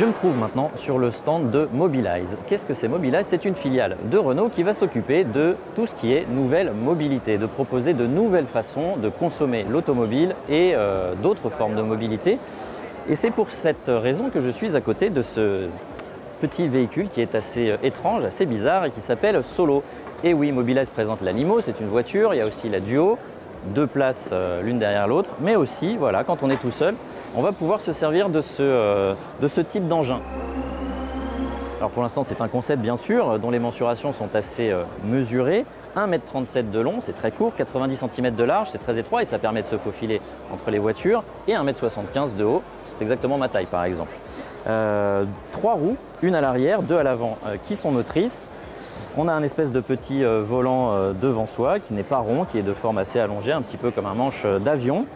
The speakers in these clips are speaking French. Je me trouve maintenant sur le stand de Mobilize. Qu'est-ce que c'est Mobilize? C'est une filiale de Renault qui va s'occuper de tout ce qui est nouvelle mobilité, de proposer de nouvelles façons de consommer l'automobile et d'autres formes de mobilité. Et c'est pour cette raison que je suis à côté de ce petit véhicule qui est assez étrange, assez bizarre et qui s'appelle Solo. Et oui, Mobilize présente la Limo, c'est une voiture, il y a aussi la Duo, deux places l'une derrière l'autre, mais aussi, voilà, quand on est tout seul, on va pouvoir se servir de ce type d'engin. Alors pour l'instant, c'est un concept bien sûr, dont les mensurations sont assez mesurées. 1,37 m de long, c'est très court, 90 cm de large, c'est très étroit et ça permet de se faufiler entre les voitures, et 1,75 m de haut, c'est exactement ma taille par exemple. Trois roues, une à l'arrière, deux à l'avant, qui sont motrices. On a un espèce de petit volant devant soi qui n'est pas rond, qui est de forme assez allongée, un petit peu comme un manche d'avion.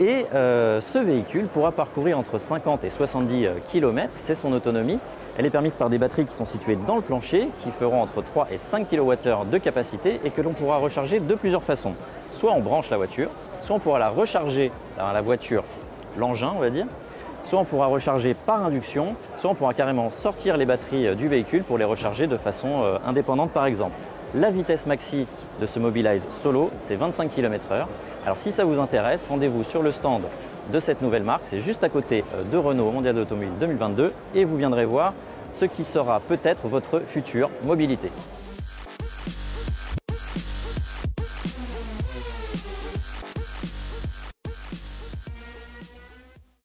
Et ce véhicule pourra parcourir entre 50 et 70 km, c'est son autonomie. Elle est permise par des batteries qui sont situées dans le plancher, qui feront entre 3 et 5 kWh de capacité et que l'on pourra recharger de plusieurs façons. Soit on branche la voiture, soit on pourra la recharger, la voiture, l'engin on va dire, soit on pourra recharger par induction, soit on pourra carrément sortir les batteries du véhicule pour les recharger de façon indépendante par exemple. La vitesse maxi de ce Mobilize Solo, c'est 25 km/h. Alors si ça vous intéresse, rendez-vous sur le stand de cette nouvelle marque, c'est juste à côté de Renault Mondial d'Automobile 2022 et vous viendrez voir ce qui sera peut-être votre future mobilité.